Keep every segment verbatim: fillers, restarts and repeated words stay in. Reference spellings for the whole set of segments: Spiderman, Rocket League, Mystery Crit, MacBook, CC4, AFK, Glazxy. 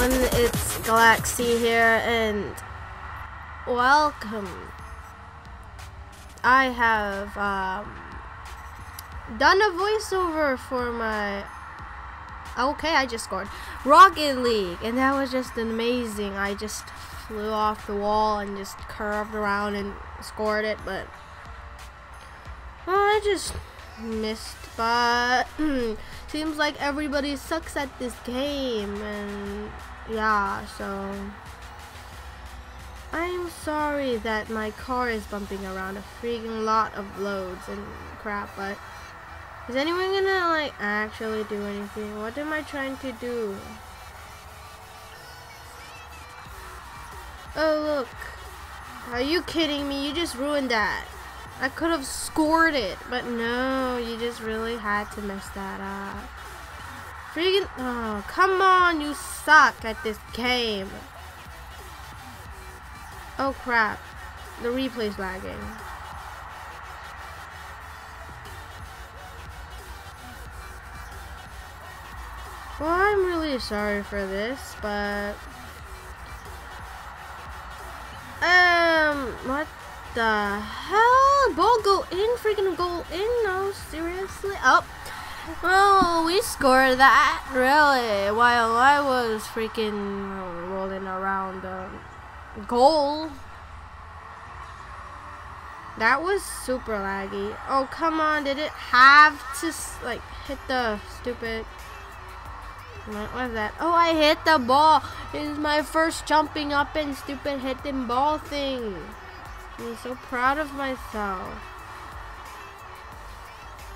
everyone, it's Glazxy here, and welcome. I have um, done a voiceover for my, okay, I just scored, Rocket League, and that was just amazing. I just flew off the wall and just curved around and scored it, but well, I just missed, but seems like everybody sucks at this game, and yeah, so I'm sorry that my car is bumping around a freaking lot of loads and crap, but is anyone gonna like actually do anything? What am I trying to do? Oh, look, are you kidding me? You just ruined that. I could have scored it, but no, you just really had to mess that up. Freaking, oh, come on, you suck at this game. Oh crap, the replay's lagging. Well, I'm really sorry for this, but um, what the hell? Ball go in, freaking goal in, no, seriously? Oh, well, we scored that, really, while I was freaking rolling around the goal. That was super laggy. Oh, come on, did it have to, like, hit the stupid, what was that? Oh, I hit the ball. It's my first jumping up and stupid hitting ball thing. I'm so proud of myself.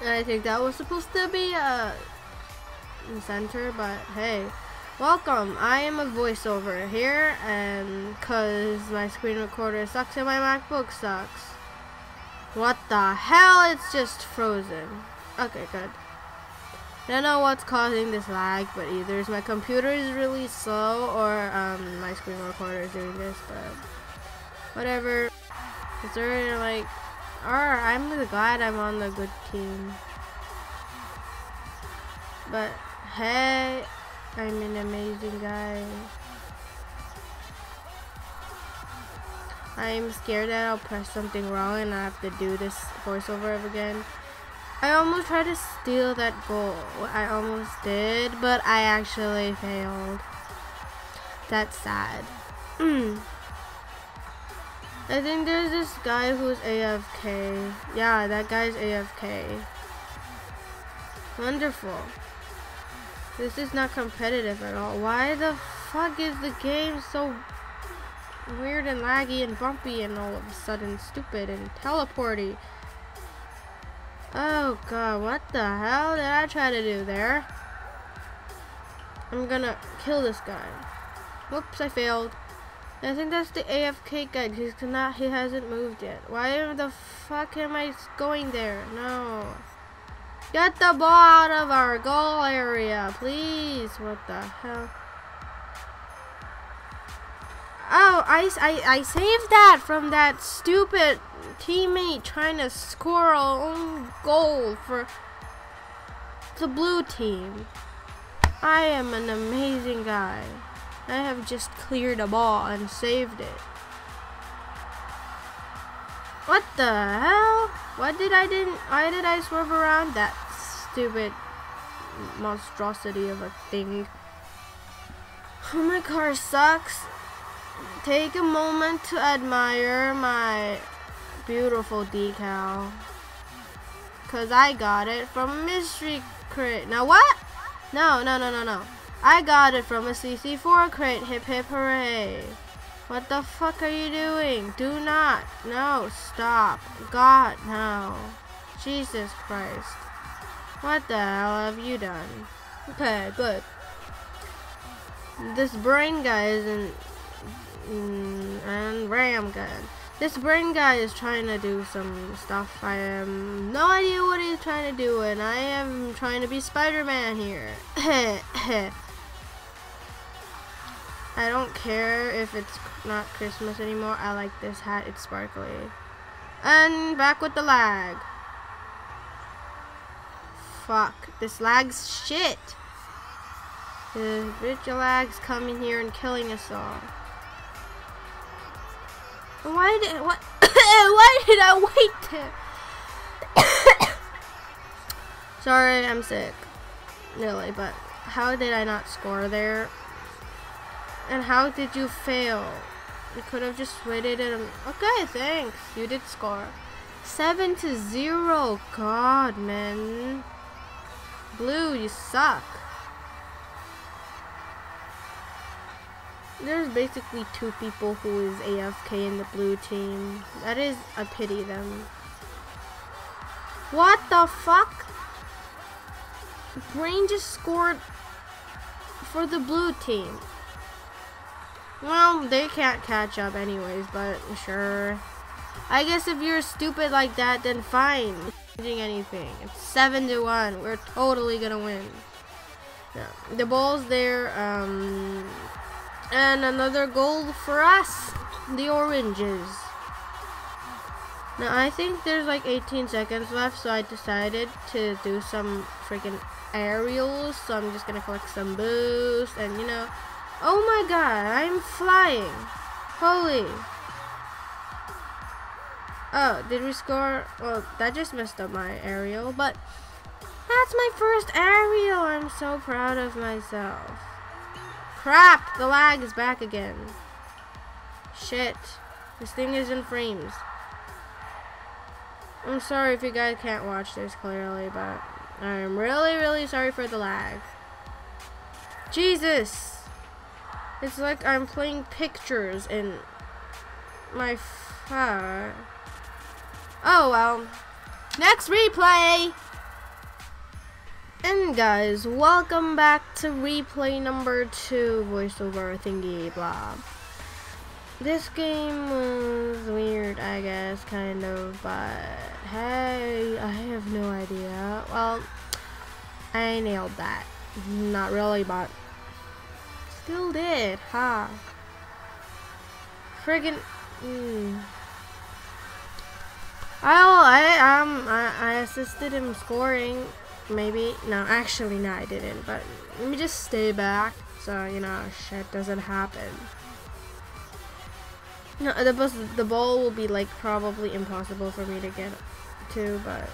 And I think that was supposed to be a center, but hey, welcome. I am a voiceover here, and cause my screen recorder sucks and my MacBook sucks. What the hell? It's just frozen. Okay, good. I don't know what's causing this lag, but either is my computer is really slow or um, my screen recorder is doing this, but whatever. It's already like, oh, I'm glad I'm on the good team. But hey, I'm an amazing guy. I'm scared that I'll press something wrong and I have to do this voiceover again. I almost tried to steal that goal. I almost did, but I actually failed. That's sad. Mm. I think there's this guy who's A F K. Yeah, that guy's A F K. Wonderful. This is not competitive at all. Why the fuck is the game so weird and laggy and bumpy and all of a sudden stupid and teleporty? Oh god, what the hell did I try to do there? I'm gonna kill this guy. Whoops, I failed. I think that's the A F K guy. He's not. He hasn't moved yet. Why the fuck am I going there? No. Get the ball out of our goal area, please. What the hell? Oh, I, I, I saved that from that stupid teammate trying to score our own goal for the blue team. I am an amazing guy. I have just cleared a ball and saved it. What the hell? Why did I didn't? Why did I swerve around that stupid monstrosity of a thing? Oh, my car sucks. Take a moment to admire my beautiful decal, cause I got it from Mystery Crit. Now what? No, no, no, no, no. I got it from a C C four crate, hip hip hooray. What the fuck are you doing? Do not, no, stop. God, no. Jesus Christ. What the hell have you done? Okay, good. This brain guy isn't, mm, and ram gun. This brain guy is trying to do some stuff. I have no idea what he's trying to do, and I am trying to be Spider-Man here. I don't care if it's not Christmas anymore. I like this hat. It's sparkly. And back with the lag. Fuck. This lag's shit. The Vigilag's coming here and killing us all. Why did what? Why did I wait? To Sorry, I'm sick. Really, but how did I not score there? And how did you fail? You could have just waited. And okay, thanks. You did score. Seven to zero. God, man. Blue, you suck. There's basically two people who is A F K in the blue team. That is a pity them. What the fuck? Brain just scored for the blue team. Well, they can't catch up anyways, but sure. I guess if you're stupid like that, then fine. Changing anything. It's seven to one. We're totally gonna win. Yeah. The ball's there. Um. And another goal for us, the oranges. Now I think there's like eighteen seconds left, so I decided to do some freaking aerials. So I'm just gonna collect some boost, and you know, oh my god, I'm flying! Holy! Oh, did we score? Well, that just messed up my aerial, but that's my first aerial. I'm so proud of myself. Crap! The lag is back again. Shit. This thing is in frames. I'm sorry if you guys can't watch this clearly, but I'm really, really sorry for the lag. Jesus! It's like I'm playing pictures in my phone. Oh well. Next replay! And guys, welcome back to replay number two, voiceover thingy blah. This game was weird, I guess, kind of, but hey, I have no idea. Well, I nailed that. Not really, but still did, huh? Friggin' mm. I, I, um, I, I assisted him scoring. Maybe no, actually no, I didn't. But let me just stay back, so you know, shit doesn't happen. No, the bus, the ball will be like probably impossible for me to get to. But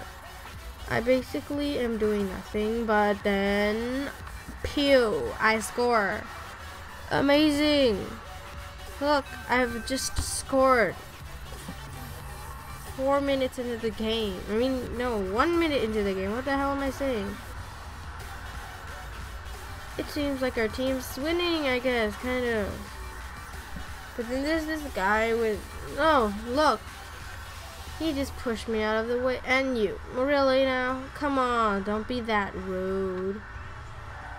I basically am doing nothing. But then, pew! I score. Amazing! Look, I've just scored. Four minutes into the game. I mean, no, one minute into the game. What the hell am I saying? It seems like our team's winning, I guess, kind of. But then there's this guy with... Oh, look. He just pushed me out of the way. And you. Really, now? Come on, don't be that rude.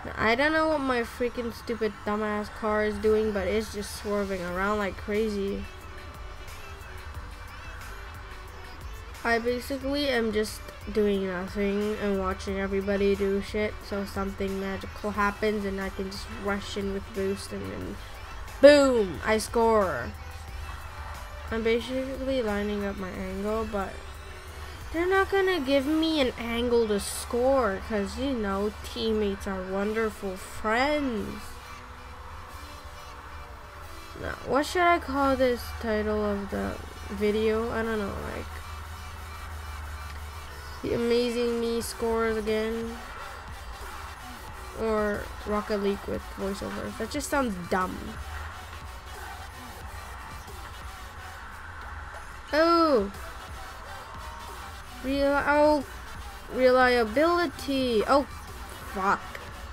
Now, I don't know what my freaking stupid dumbass car is doing, but it's just swerving around like crazy. I basically am just doing nothing and watching everybody do shit, so something magical happens and I can just rush in with boost and then boom, I score. I'm basically lining up my angle, but they're not gonna give me an angle to score, cause you know, teammates are wonderful friends. Now, what should I call this title of the video? I don't know, like The Amazing Me Scores Again, or Rocket League with voiceovers. That just sounds dumb. Oh, Real oh reliability. Oh, fuck.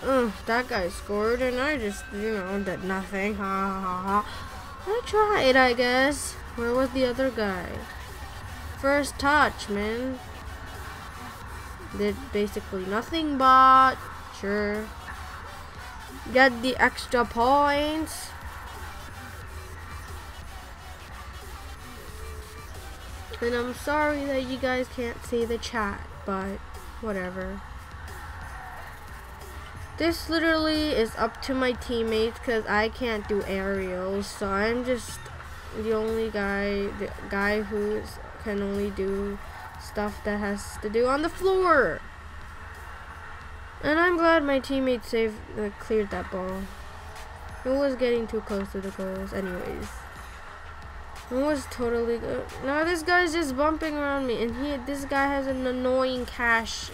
Ugh, that guy scored, and I just, you know, did nothing. Ha ha ha. I tried, I guess. Where was the other guy? First touch, man. Did basically nothing, but sure, got the extra points. And I'm sorry that you guys can't see the chat, but whatever. This literally is up to my teammates because I can't do aerials, so I'm just the only guy, the guy who can only do stuff that has to do on the floor. And I'm glad my teammate saved, uh, cleared that ball. It was getting too close to the goals anyways. It was totally good. Now this guy's just bumping around me, and he, this guy has an annoying cash,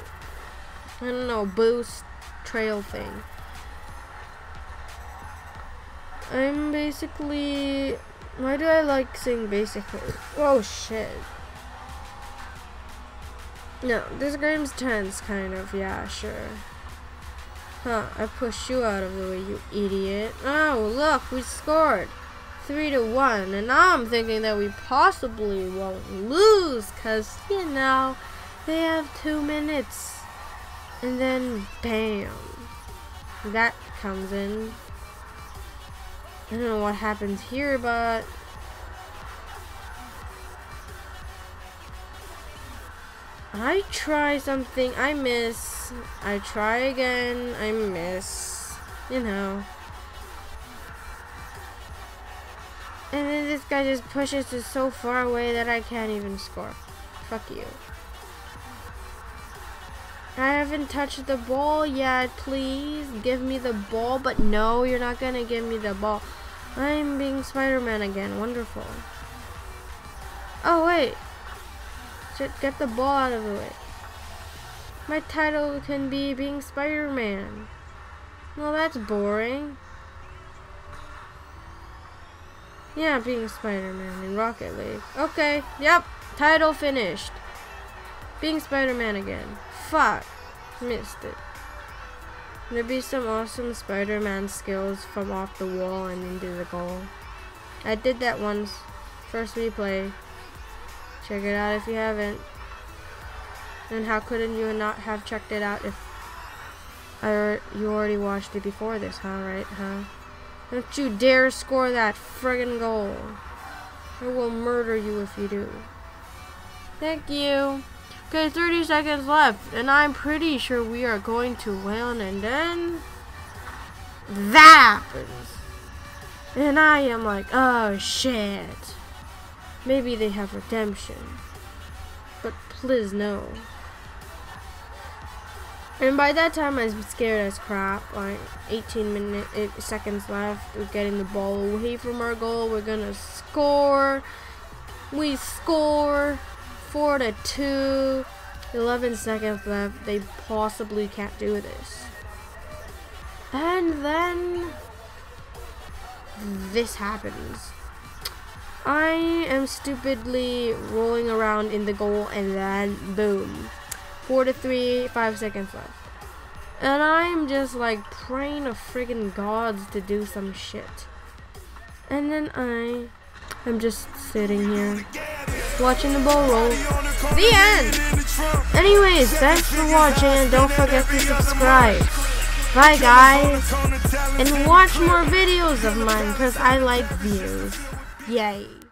I don't know, boost trail thing. I'm basically, why do I like saying basically? Oh shit. No, this game's tense, kind of, yeah, sure. Huh, I pushed you out of the way, you idiot. Oh, look, we scored. Three to one, and now I'm thinking that we possibly won't lose, cause you know they have two minutes, and then bam, that comes in. I don't know what happens here, but I try something, I miss. I try again, I miss. You know. And then this guy just pushes it so far away that I can't even score. Fuck you. I haven't touched the ball yet. Please give me the ball. But no, you're not gonna give me the ball. I'm being Spider-Man again. Wonderful. Oh, wait. Just get the ball out of the way. My title can be being Spider-Man. Well, that's boring. Yeah, being Spider-Man in Rocket League. Okay, yep, title finished. Being Spider-Man again. Fuck, missed it. There'd be some awesome Spider-Man skills from off the wall and into the goal. I did that once. First replay. Check it out if you haven't. And how couldn't you not have checked it out if I, you already watched it before this, huh, right, huh? Don't you dare score that friggin' goal. I will murder you if you do. Thank you. Okay, thirty seconds left, and I'm pretty sure we are going to win, and then that happens. And I am like, oh shit. Maybe they have redemption. But please no. And by that time, I was scared as crap. Like eighteen minutes, eight seconds left. We're getting the ball away from our goal. We're gonna score. We score. Four to two. eleven seconds left. They possibly can't do this. And then this happens. I am stupidly rolling around in the goal, and then boom. Four to three, five seconds left. And I'm just like praying to friggin' gods to do some shit. And then I am just sitting here watching the ball roll. The end! Anyways, thanks for watching, and don't forget to subscribe. Bye guys! And watch more videos of mine, cause I like views. Yay!